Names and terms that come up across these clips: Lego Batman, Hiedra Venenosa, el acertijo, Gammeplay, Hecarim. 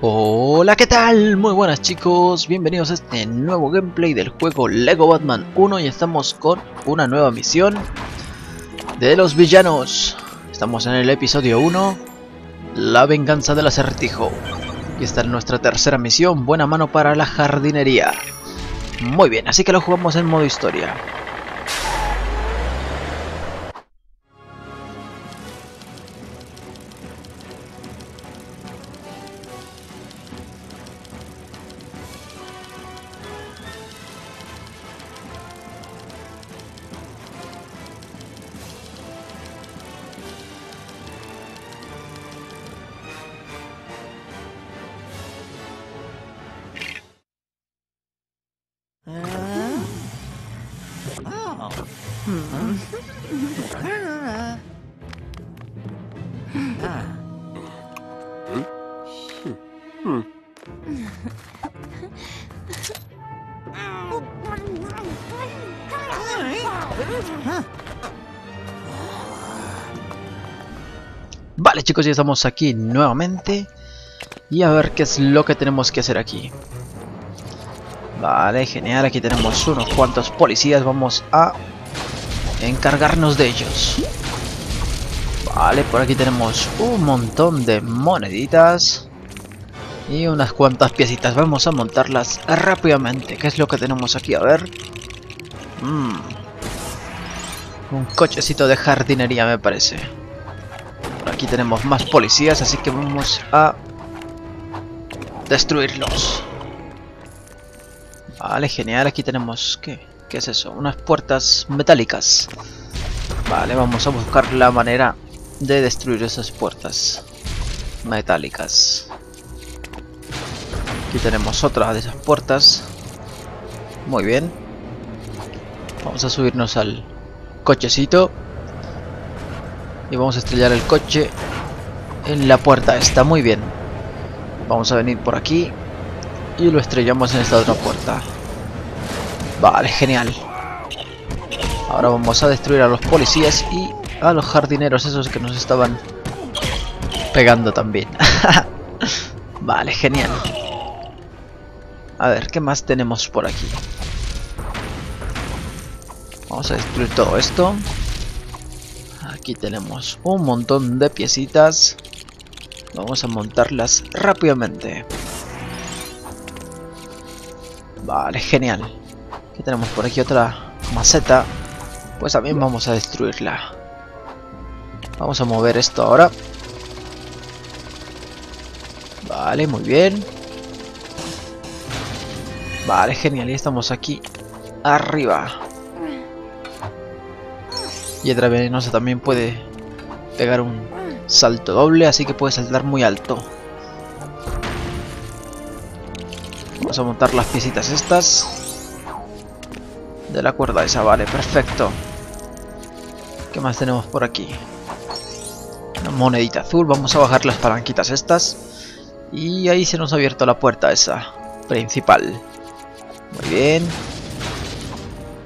Hola, ¿qué tal? Muy buenas chicos, bienvenidos a este nuevo gameplay del juego Lego Batman 1. Y estamos con una nueva misión de los villanos. Estamos en el episodio 1, la venganza del acertijo. Y esta es nuestra tercera misión, buena mano para la jardinería. Muy bien, así que lo jugamos en modo historia. Vale chicos, ya estamos aquí nuevamente. Y a ver qué es lo que tenemos que hacer aquí. Vale, genial, aquí tenemos unos cuantos policías. Vamos a encargarnos de ellos. Vale, por aquí tenemos un montón de moneditas y unas cuantas piecitas. Vamos a montarlas rápidamente. ¿Qué es lo que tenemos aquí? A ver. Un cochecito de jardinería me parece. Aquí tenemos más policías, así que vamos a destruirlos. Vale, genial. Aquí tenemos... ¿Qué es eso? Unas puertas metálicas. Vale, vamos a buscar la manera de destruir esas puertas metálicas. Aquí tenemos otra de esas puertas. Muy bien. Vamos a subirnos al cochecito. Y vamos a estrellar el coche en la puerta esta. Muy bien. Vamos a venir por aquí. Y lo estrellamos en esta otra puerta. Vale, genial. Ahora vamos a destruir a los policías y a los jardineros. Esos que nos estaban pegando también. Vale, genial. A ver, ¿qué más tenemos por aquí? Vamos a destruir todo esto. Aquí tenemos un montón de piecitas. Vamos a montarlas rápidamente. Vale, genial. Aquí tenemos por aquí otra maceta. Pues también vamos a destruirla. Vamos a mover esto ahora. Vale, muy bien. Vale, genial. Y estamos aquí arriba. Hiedra Venenosa también puede pegar un salto doble, así que puede saltar muy alto. Vamos a montar las piecitas estas de la cuerda esa, vale, perfecto. ¿Qué más tenemos por aquí? Una monedita azul, vamos a bajar las palanquitas estas. Y ahí se nos ha abierto la puerta esa principal. Muy bien.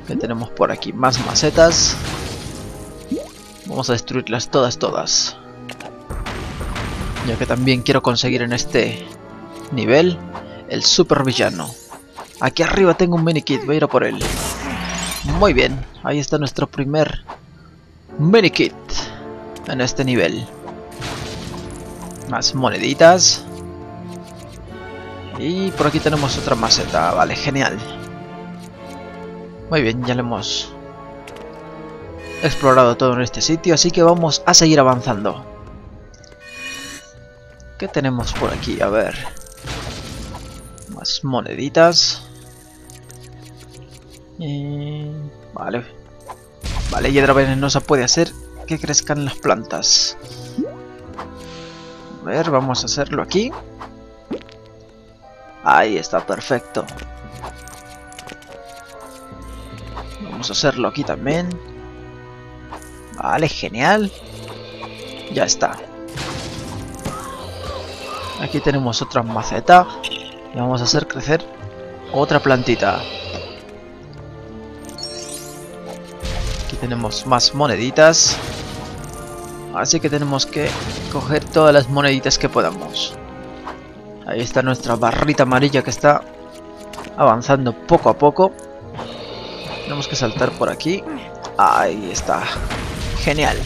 ¿Qué tenemos por aquí? Más macetas. Vamos a destruirlas todas. Ya que también quiero conseguir en este nivel el super villano. Aquí arriba tengo un mini kit, voy a ir a por él. Muy bien, ahí está nuestro primer mini kit en este nivel. Más moneditas. Y por aquí tenemos otra maceta, vale, genial. Muy bien, ya lo hemos explorado todo en este sitio, así que vamos a seguir avanzando. ¿Qué tenemos por aquí? A ver. Más moneditas. Vale. Vale, Hiedra Venenosa puede hacer que crezcan las plantas. A ver, vamos a hacerlo aquí. Ahí está, perfecto. Vamos a hacerlo aquí también. Vale, genial. Ya está. Aquí tenemos otra maceta. Y vamos a hacer crecer otra plantita. Aquí tenemos más moneditas. Así que tenemos que coger todas las moneditas que podamos. Ahí está nuestra barrita amarilla que está avanzando poco a poco. Tenemos que saltar por aquí. Ahí está. Genial.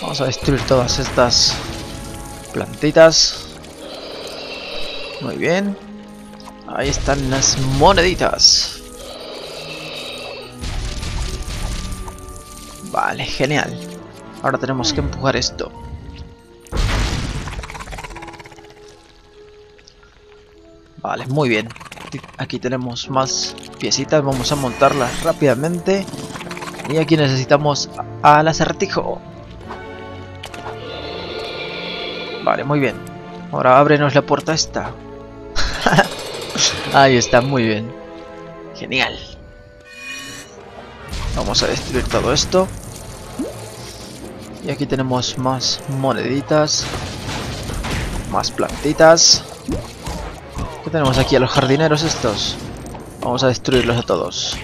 Vamos a destruir todas estas plantitas. Muy bien. Ahí están las moneditas. Vale, genial. Ahora tenemos que empujar esto. Vale, muy bien. Aquí tenemos más piecitas. Vamos a montarlas rápidamente. Y aquí necesitamos al acertijo. Vale, muy bien. Ahora ábrenos la puerta esta. Ahí está, muy bien. Genial. Vamos a destruir todo esto. Y aquí tenemos más moneditas. Más plantitas. ¿Qué tenemos aquí? A los jardineros estos. Vamos a destruirlos a todos.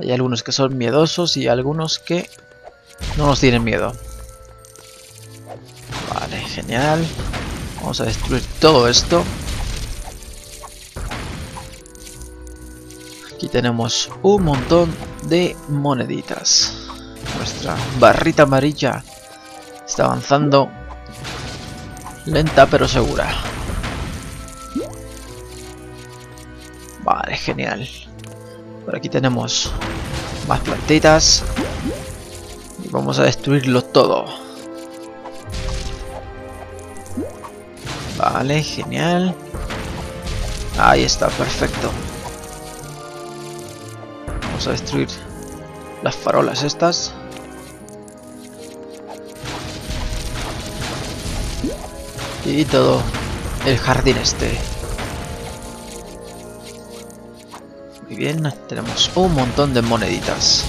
Hay algunos que son miedosos y algunos que no nos tienen miedo. Vale, genial. Vamos a destruir todo esto. Aquí tenemos un montón de moneditas. Nuestra barrita amarilla está avanzando lenta pero segura. Vale, genial. Por aquí tenemos más plantitas. Y vamos a destruirlo todo. Vale, genial. Ahí está, perfecto. Vamos a destruir las farolas estas. Y todo el jardín este. Muy bien, tenemos un montón de moneditas.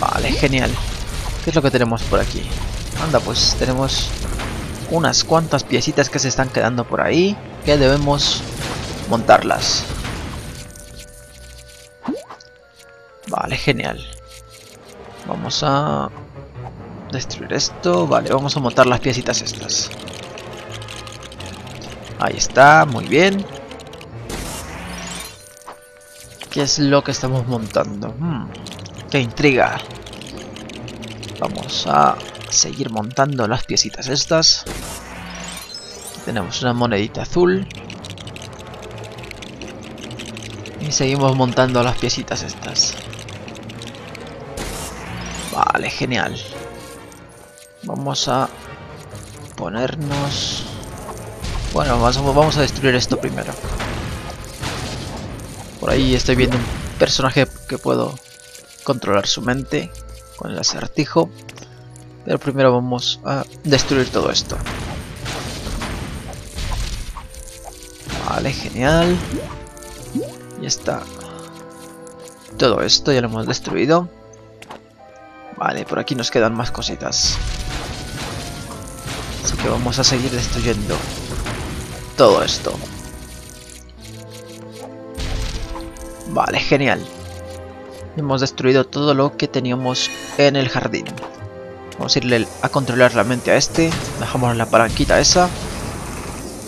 Vale, genial. ¿Qué es lo que tenemos por aquí? Anda, pues tenemos unas cuantas piecitas que se están quedando por ahí, que debemos montarlas. Vale, genial. Vamos a destruir esto. Vale, vamos a montar las piecitas estas. Ahí está, muy bien. ¿Qué es lo que estamos montando? ¡Qué intriga! Vamos a seguir montando las piecitas estas. Aquí tenemos una monedita azul. Y seguimos montando las piecitas estas. Vale, genial. Vamos a ponernos... Bueno, vamos a destruir esto primero. Por ahí estoy viendo un personaje que puedo controlar su mente con el acertijo. Pero primero vamos a destruir todo esto. Vale, genial. Ya está. Todo esto ya lo hemos destruido. Vale, por aquí nos quedan más cositas. Así que vamos a seguir destruyendo todo esto. Vale, genial. Hemos destruido todo lo que teníamos en el jardín. Vamos a irle a controlar la mente a este. Dejamos la palanquita esa.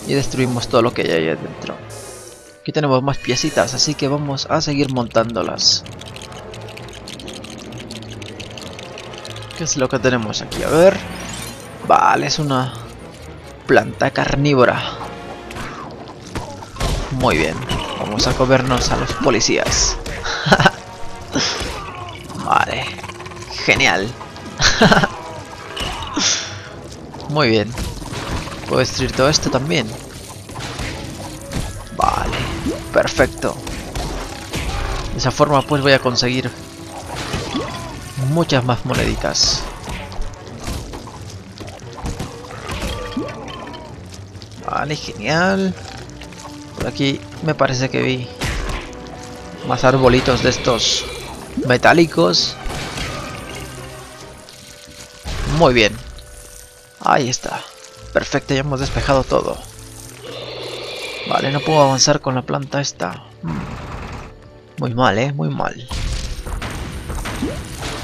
Y destruimos todo lo que hay ahí adentro. Aquí tenemos más piecitas, así que vamos a seguir montándolas. ¿Qué es lo que tenemos aquí? A ver. Vale, es una planta carnívora. Muy bien. Vamos a comernos a los policías. Vale. Genial. Muy bien. Puedo destruir todo esto también. Vale. Perfecto. De esa forma pues voy a conseguir muchas más moneditas. Vale, genial. Por aquí me parece que vi más arbolitos de estos metálicos. Muy bien. Ahí está. Perfecto, ya hemos despejado todo. Vale, no puedo avanzar con la planta esta. Muy mal, muy mal.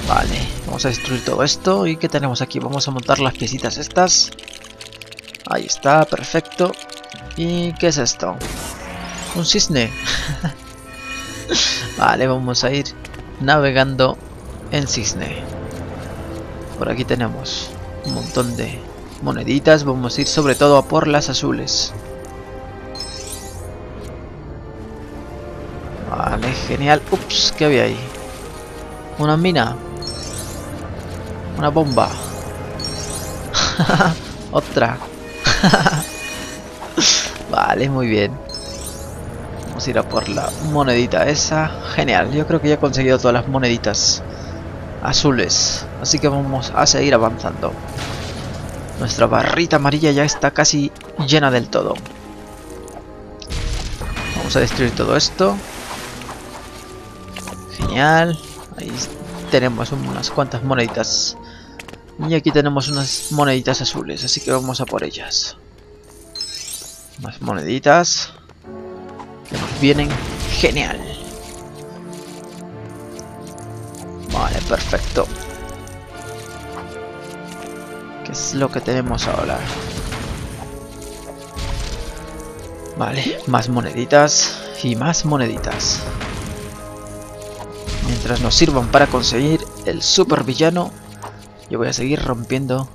Vale, vamos a destruir todo esto. ¿Y qué tenemos aquí? Vamos a montar las piecitas estas. Ahí está, perfecto. ¿Y qué es esto? Un cisne. Vale, vamos a ir navegando en cisne. Por aquí tenemos un montón de moneditas. Vamos a ir sobre todo a por las azules. Vale, genial. Ups, ¿qué había ahí? Una mina. Una bomba. Otra. Vale, muy bien. Vamos a ir a por la monedita esa. Genial, yo creo que ya he conseguido todas las moneditas azules. Así que vamos a seguir avanzando. Nuestra barrita amarilla ya está casi llena del todo. Vamos a destruir todo esto. Genial. Ahí tenemos unas cuantas moneditas. Y aquí tenemos unas moneditas azules. Así que vamos a por ellas. Más moneditas que nos vienen genial. Vale, perfecto. ¿Qué es lo que tenemos ahora? Vale, más moneditas y más moneditas. Mientras nos sirvan para conseguir el supervillano, yo voy a seguir rompiendo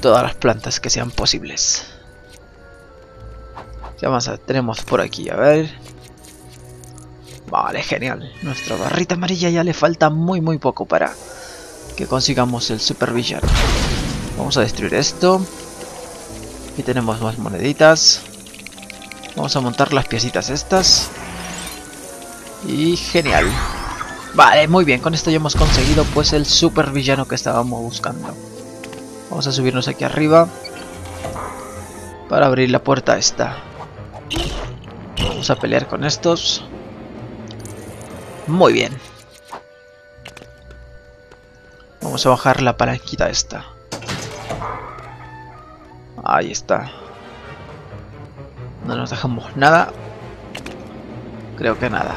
todas las plantas que sean posibles. ¿Qué más tenemos por aquí? A ver. Vale, genial. Nuestra barrita amarilla ya le falta muy muy poco para que consigamos el supervillano. Vamos a destruir esto. Aquí tenemos más moneditas. Vamos a montar las piecitas estas. Y genial. Vale, muy bien, con esto ya hemos conseguido pues el supervillano que estábamos buscando. Vamos a subirnos aquí arriba para abrir la puerta esta. Vamos a pelear con estos. Muy bien. Vamos a bajar la palanquita esta. Ahí está. No nos dejamos nada. Creo que nada.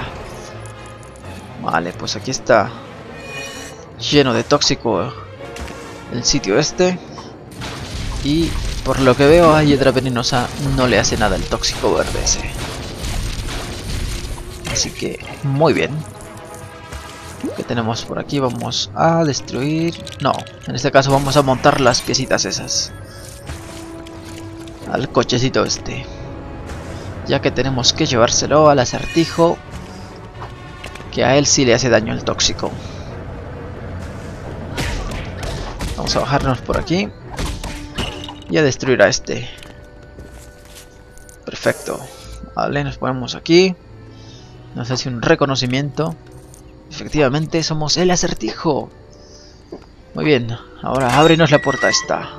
Vale, pues aquí está lleno de tóxico el sitio este. Y por lo que veo a Hiedra Venenosa no le hace nada el tóxico verde ese. Así que muy bien. ¿Qué tenemos por aquí? Vamos a destruir... No, en este caso vamos a montar las piecitas esas al cochecito este, ya que tenemos que llevárselo al acertijo, que a él sí le hace daño el tóxico. Vamos a bajarnos por aquí y a destruir a este. Perfecto. Vale, nos ponemos aquí. Nos hace un reconocimiento. Efectivamente, somos el acertijo. Muy bien. Ahora ábrenos la puerta esta.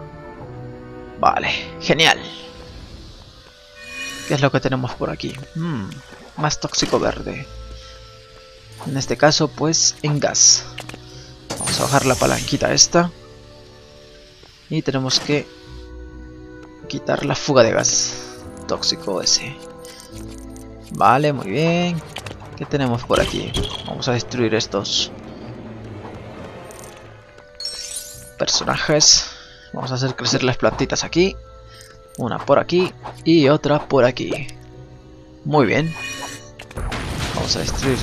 Vale, genial. ¿Qué es lo que tenemos por aquí? Más tóxico verde. En este caso, pues, en gas. Vamos a bajar la palanquita esta. Y tenemos que quitar la fuga de gas tóxico ese. Vale, muy bien. ¿Qué tenemos por aquí? Vamos a destruir estos personajes. Vamos a hacer crecer las plantitas aquí. Una por aquí y otra por aquí. Muy bien. Vamos a destruir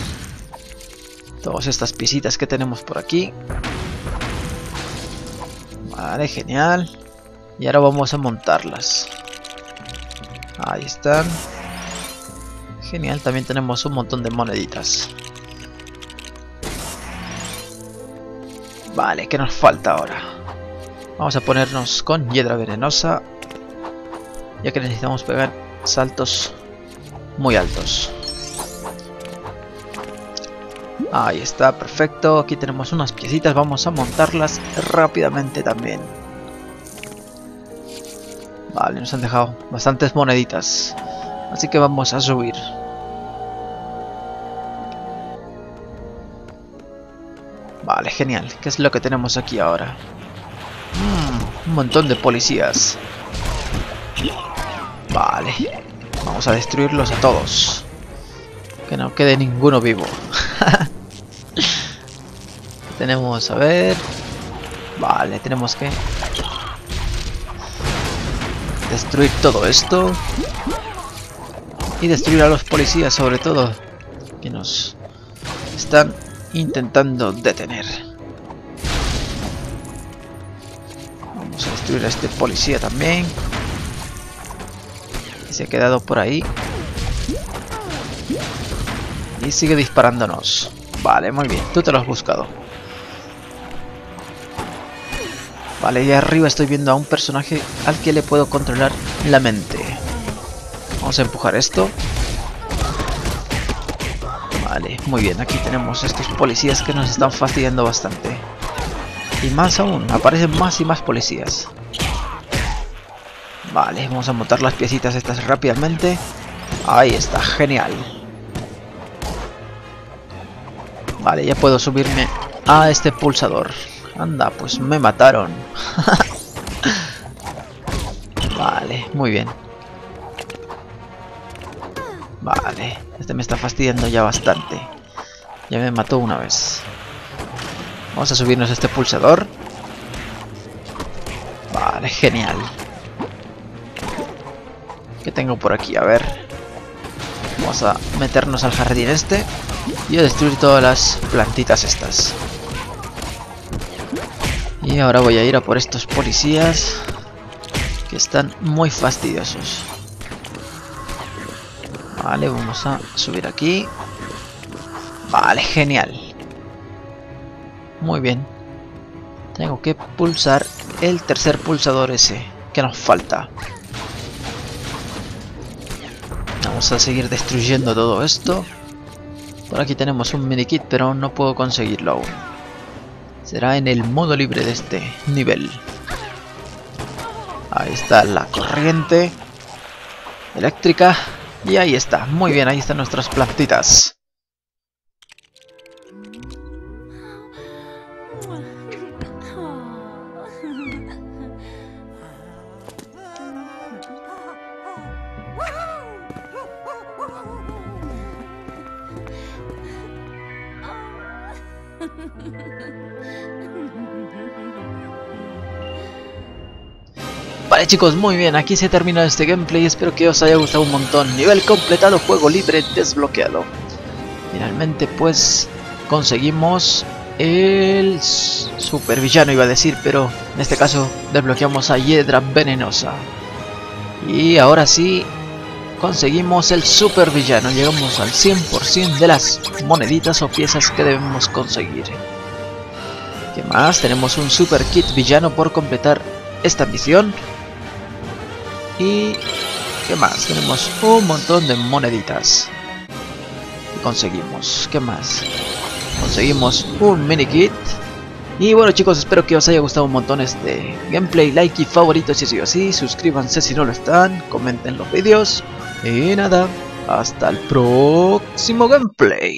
todas estas piecitas que tenemos por aquí. Vale, genial. Y ahora vamos a montarlas. Ahí están. Genial, también tenemos un montón de moneditas. Vale, ¿qué nos falta ahora? Vamos a ponernos con Hiedra Venenosa, ya que necesitamos pegar saltos muy altos. Ahí está, perfecto. Aquí tenemos unas piecitas, vamos a montarlas rápidamente también. Vale, nos han dejado bastantes moneditas, así que vamos a subir. Vale, genial. ¿Qué es lo que tenemos aquí ahora? Un montón de policías. Vale, vamos a destruirlos a todos. Que no quede ninguno vivo. Tenemos, a ver... Vale, tenemos que... destruir todo esto. Y destruir a los policías, sobre todo. Que nos están intentando detener. Vamos a destruir a este policía también. Y se ha quedado por ahí. Y sigue disparándonos. Vale, muy bien. Tú te lo has buscado. Vale, y arriba estoy viendo a un personaje al que le puedo controlar la mente. Vamos a empujar esto. Vale, muy bien. Aquí tenemos estos policías que nos están fastidiando bastante. Y más aún, aparecen más y más policías. Vale, vamos a montar las piecitas estas rápidamente. Ahí está, genial. Vale, ya puedo subirme a este pulsador. Anda, pues me mataron. Vale, muy bien. Vale, este me está fastidiando ya bastante. Ya me mató una vez. Vamos a subirnos a este pulsador. Vale, genial. ¿Qué tengo por aquí? A ver. Vamos a meternos al jardín este. Y a destruir todas las plantitas estas. Y ahora voy a ir a por estos policías, que están muy fastidiosos. Vale, vamos a subir aquí. Vale, genial. Muy bien. Tengo que pulsar el tercer pulsador ese, que nos falta. Vamos a seguir destruyendo todo esto. Por aquí tenemos un medikit, pero no puedo conseguirlo aún. Será en el modo libre de este nivel. Ahí está la corriente eléctrica. Y ahí está. Muy bien, ahí están nuestras plantitas. Vale chicos, muy bien, aquí se termina este gameplay, espero que os haya gustado un montón. Nivel completado, juego libre desbloqueado. Finalmente pues conseguimos el supervillano, iba a decir, pero en este caso desbloqueamos a Hiedra Venenosa. Y ahora sí conseguimos el supervillano, llegamos al 100% de las moneditas o piezas que debemos conseguir. ¿Qué más? Tenemos un super kit villano por completar esta misión. Y... ¿qué más? Tenemos un montón de moneditas. ¿Qué conseguimos? ¿Qué más? Conseguimos un mini kit. Y bueno chicos, espero que os haya gustado un montón este gameplay. Like y favorito si ha sido así. Suscríbanse si no lo están. Comenten los vídeos. Y nada, hasta el próximo gameplay.